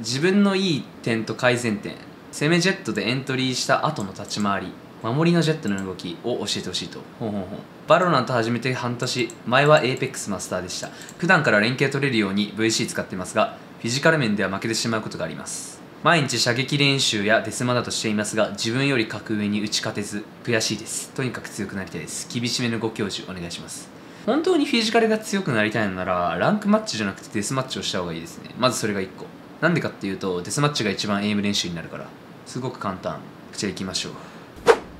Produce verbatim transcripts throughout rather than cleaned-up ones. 自分のいい点と改善点、攻めジェットでエントリーした後の立ち回り、守りのジェットの動きを教えてほしいと。ほんほんほん。バロナント始めて半年、前は エーペックス マスターでした。普段から連携取れるように ブイシー 使ってますが、フィジカル面では負けてしまうことがあります。毎日射撃練習やデスマだとしていますが、自分より格上に打ち勝てず、悔しいです。とにかく強くなりたいです。厳しめのご教授お願いします。本当にフィジカルが強くなりたいのなら、ランクマッチじゃなくてデスマッチをした方がいいですね。まずそれがいっこ。なんでかっていうと、デスマッチが一番エイム練習になるから。すごく簡単。こちら行きましょう。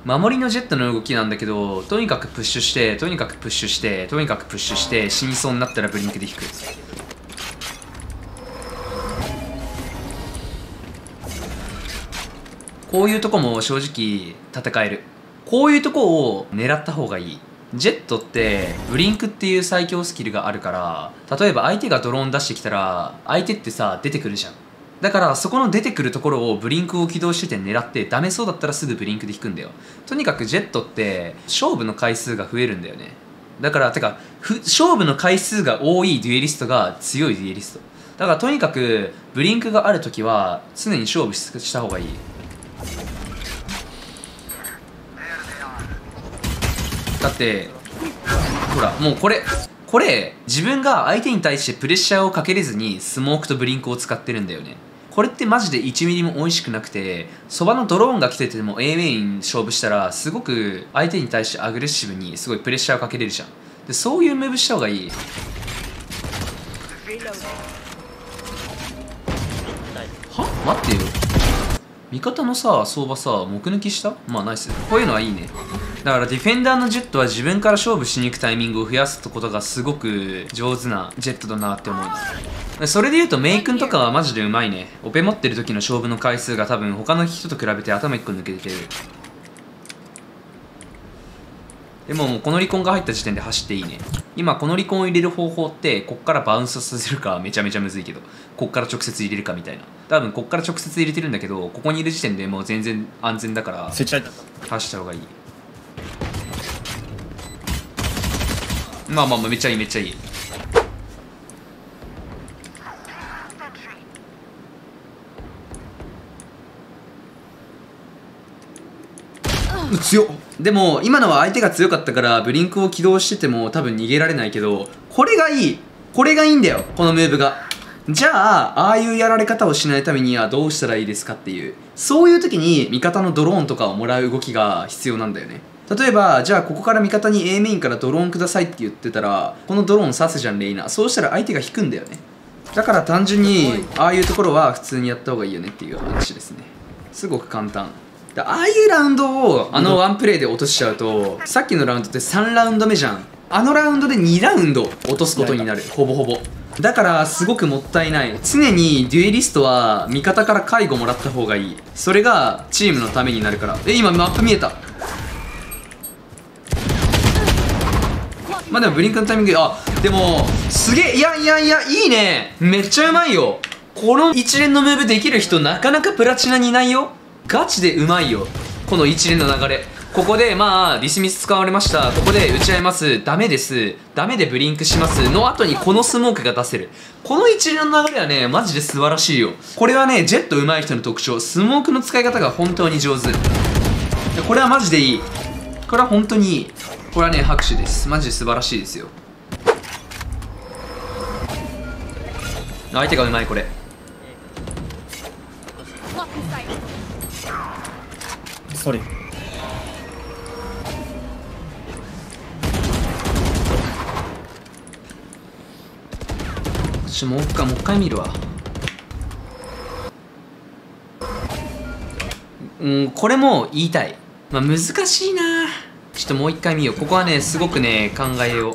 守りのジェットの動きなんだけど、とにかくプッシュして、とにかくプッシュして、とにかくプッシュして、死にそうになったらブリンクで引く。こういうとこも正直戦える。こういうとこを狙った方がいい。ジェットってブリンクっていう最強スキルがあるから、例えば相手がドローン出してきたら相手ってさ出てくるじゃん。だからそこの出てくるところをブリンクを起動してて狙って、ダメそうだったらすぐブリンクで引くんだよ。とにかくジェットって勝負の回数が増えるんだよね。だからてか勝負の回数が多いデュエリストが強いデュエリストだから、とにかくブリンクがある時は常に勝負した方がいい。だってほら、もうこれこれ自分が相手に対してプレッシャーをかけれずにスモークとブリンクを使ってるんだよね。これってマジでいちミリも美味しくなくて、そばのドローンが来てても A メイン勝負したらすごく相手に対してアグレッシブにすごいプレッシャーをかけれるじゃん。でそういうムーブした方がいい。は？待ってよ、味方のさ相場さ目抜きした。まあナイス。こういうのはいいね。だからディフェンダーのジェットは自分から勝負しに行くタイミングを増やすことがすごく上手なジェットだなって思う。それでいうとメイ君とかはマジでうまいね。オペ持ってる時の勝負の回数が多分他の人と比べて頭いっこ抜けてる。でももうこの離婚が入った時点で走っていいね。今この離婚を入れる方法って、こっからバウンスさせるかめちゃめちゃむずいけど、こっから直接入れるかみたいな。多分こっから直接入れてるんだけど、ここにいる時点でもう全然安全だから走った方がいい。まあまあまあめっちゃいいめっちゃいい。うっ強っ。でも今のは相手が強かったからブリンクを起動してても多分逃げられないけど、これがいい。これがいいんだよ、このムーブが。じゃあああいうやられ方をしないためにはどうしたらいいですかっていう、そういう時に味方のドローンとかをもらう動きが必要なんだよね。例えば、じゃあここから味方に A メインからドローンくださいって言ってたら、このドローン刺すじゃん、レイナ。そうしたら相手が引くんだよね。だから単純に、ああいうところは普通にやった方がいいよねっていう話ですね。すごく簡単。だああいうラウンドをあのワンプレーで落としちゃうと、さっきのラウンドってさんラウンド目じゃん。あのラウンドでにラウンド落とすことになる、ほぼほぼ。だからすごくもったいない。常にデュエリストは味方から介護もらった方がいい。それがチームのためになるから。え、今マップ見えた。まあでもブリンクのタイミング、あ、でもすげえ、いやいやいや、いいね。めっちゃうまいよ。この一連のムーブできる人なかなかプラチナにいないよ。ガチでうまいよ、この一連の流れ。ここでまあディスミス使われました。ここで打ち合います。ダメです。ダメでブリンクしますの後にこのスモークが出せる。この一連の流れはねマジで素晴らしいよ。これはねジェットうまい人の特徴、スモークの使い方が本当に上手。これはマジでいい。これは本当にいい。これはね拍手です。マジで素晴らしいですよ。相手がうまい。これソリちょ、もう一回もう一回見るわ。うんこれも言いたい。まあ難しいな。ちょっともう一回見よう。ここはねすごくね考えよう。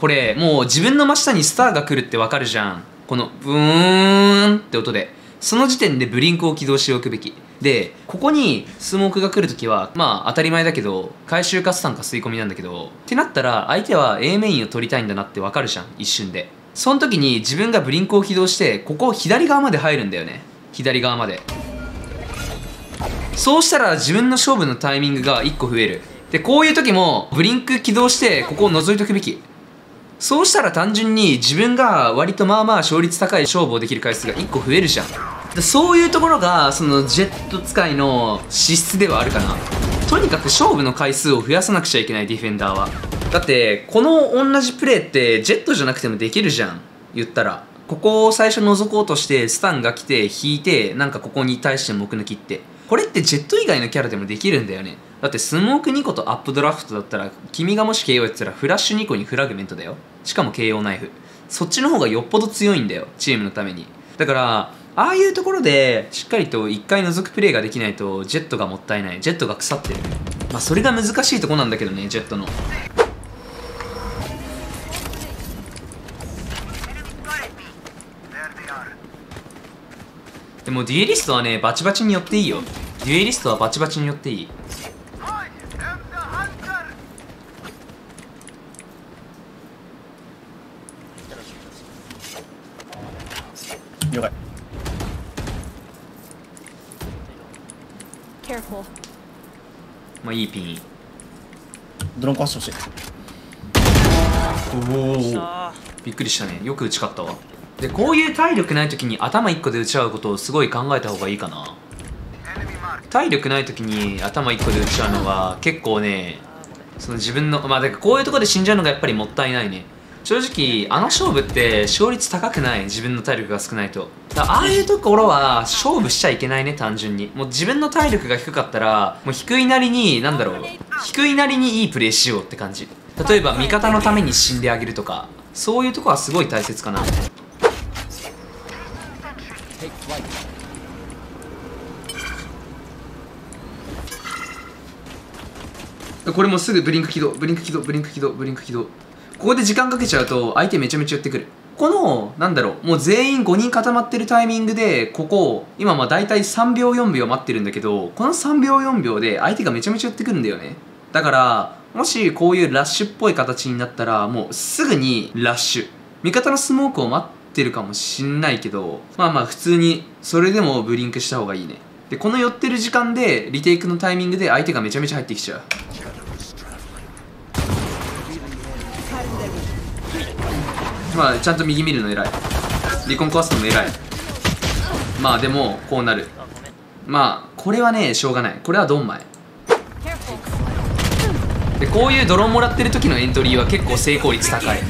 これもう自分の真下にスターが来るってわかるじゃん、このブーンって音で。その時点でブリンクを起動しておくべきで、ここにスモークが来るときはまあ当たり前だけど回収かスタンか吸い込みなんだけど、ってなったら相手は A メインを取りたいんだなってわかるじゃん、一瞬で。その時に自分がブリンクを起動してここを左側まで入るんだよね、左側まで。そうしたら自分の勝負のタイミングがいっこ増える。でこういう時もブリンク起動してここを覗いとくべき。そうしたら単純に自分が割とまあまあ勝率高い勝負をできる回数がいっこ増えるじゃん。でそういうところがそのジェット使いの資質ではあるかな。とにかく勝負の回数を増やさなくちゃいけない、ディフェンダーは。だってこの同じプレーってジェットじゃなくてもできるじゃん、言ったら。ここを最初覗こうとしてスタンが来て引いて、なんかここに対して目抜きって、これってジェット以外のキャラでもできるんだよね。だってスモークにこと、アップドラフトだったら、君がもし ケーオー やってたらフラッシュにこにフラグメントだよ。しかも ケーオー ナイフ。そっちの方がよっぽど強いんだよ、チームのために。だからああいうところでしっかりといっかい覗くプレーができないとジェットがもったいない、ジェットが腐ってる。まあそれが難しいとこなんだけどね、ジェットの。でもデュエリストはね、バチバチに寄っていいよ。デュエリストはバチバチに寄っていい。了解。まあいいピン。ドロンパスしてほしい。おお。びっくりしたね。よく打ち勝ったわ。でこういう体力ない時に頭いっこで打ち合うことをすごい考えた方がいいかな。体力ない時に頭いっこで打ち合うのは結構ね、その自分のまあだからこういうところで死んじゃうのがやっぱりもったいないね。正直あの勝負って勝率高くない、自分の体力が少ないと。だああいうところは勝負しちゃいけないね、単純に。もう自分の体力が低かったらもう低いなりに、なんだろう、低いなりにいいプレーしようって感じ。例えば味方のために死んであげるとか、そういうとこはすごい大切かな。これもすぐブリンク起動、ブリンク起動、ブリンク起動、ブリンク起動。ここで時間かけちゃうと相手めちゃめちゃ寄ってくる。このなんだろう、もう全員ごにん固まってるタイミングで、ここ今まあ大体さんびょうよんびょう待ってるんだけど、このさんびょうよんびょうで相手がめちゃめちゃ寄ってくるんだよね。だからもしこういうラッシュっぽい形になったら、もうすぐにラッシュ、味方のスモークを待っててるかもしんないけど、まあまあ普通にそれでもブリンクした方がいいね。でこの寄ってる時間でリテイクのタイミングで相手がめちゃめちゃ入ってきちゃう。まあちゃんと右見るの偉い、離婚壊すのも偉い。まあでもこうなる、まあこれはねしょうがない、これはドンマイで。こういうドローンもらってる時のエントリーは結構成功率高い。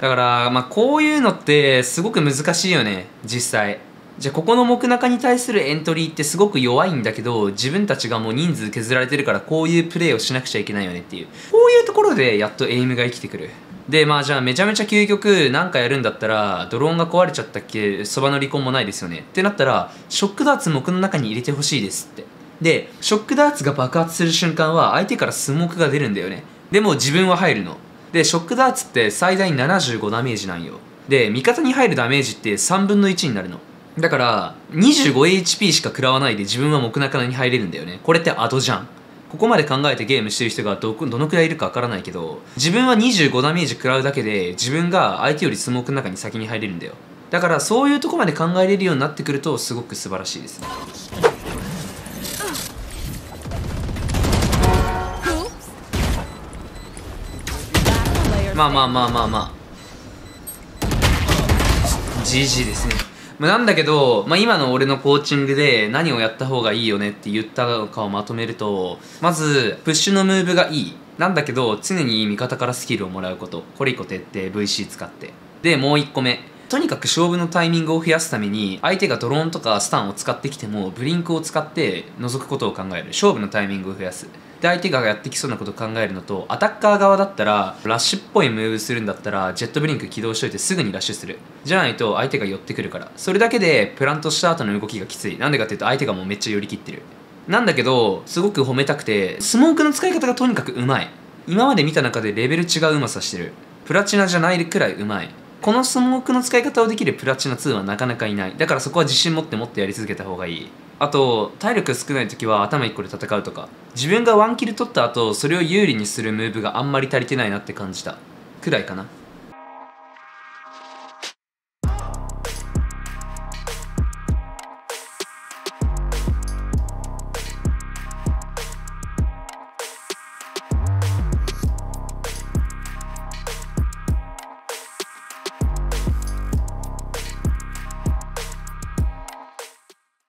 だから、まあ、こういうのってすごく難しいよね、実際。じゃあここの木中に対するエントリーってすごく弱いんだけど、自分たちがもう人数削られてるからこういうプレーをしなくちゃいけないよねっていう、こういうところでやっとエイムが生きてくる。でまあじゃあめちゃめちゃ究極なんかやるんだったら、ドローンが壊れちゃったっけ、そばの離婚もないですよねってなったら、ショックダーツ木の中に入れてほしいですって。でショックダーツが爆発する瞬間は相手からスモークが出るんだよね。でも自分は入るので、ショックダーツって最大ななじゅうごダメージなんよ。で味方に入るダメージってさんぶんのいちになるの。だからにじゅうごエイチピー しか食らわないで自分は木中に入れるんだよね。これってアドじゃん。ここまで考えてゲームしてる人が ど, どのくらいいるかわからないけど、自分はにじゅうごダメージ食らうだけで自分が相手よりスモークの中に先に入れるんだよ。だからそういうとこまで考えれるようになってくるとすごく素晴らしいですね。まあまあまあまあまあ ジージー ですね。なんだけど、まあ、今の俺のコーチングで何をやった方がいいよねって言ったのかをまとめると、まずプッシュのムーブがいい、なんだけど常に味方からスキルをもらうこと、これいっこ徹底 ブイシー 使って。でもういっこめ、とにかく勝負のタイミングを増やすために相手がドローンとかスタンを使ってきてもブリンクを使って覗くことを考える、勝負のタイミングを増やす。で相手がやってきそうなことを考えるのと、アタッカー側だったらラッシュっぽいムーブするんだったらジェットブリンク起動しといてすぐにラッシュする、じゃないと相手が寄ってくるから。それだけでプラントした後の動きがきつい、なんでかっていうと相手がもうめっちゃ寄り切ってる。なんだけどすごく褒めたくて、スモークの使い方がとにかくうまい。今まで見た中でレベル違ううまさしてる、プラチナじゃないくらいうまい。このスモークの使い方をできるプラチナツーはなかなかいない。だからそこは自信持ってもっとやり続けた方がいい。あと体力少ない時は頭いっこで戦うとか、自分がワンキル取った後それを有利にするムーブがあんまり足りてないなって感じたくらいかな。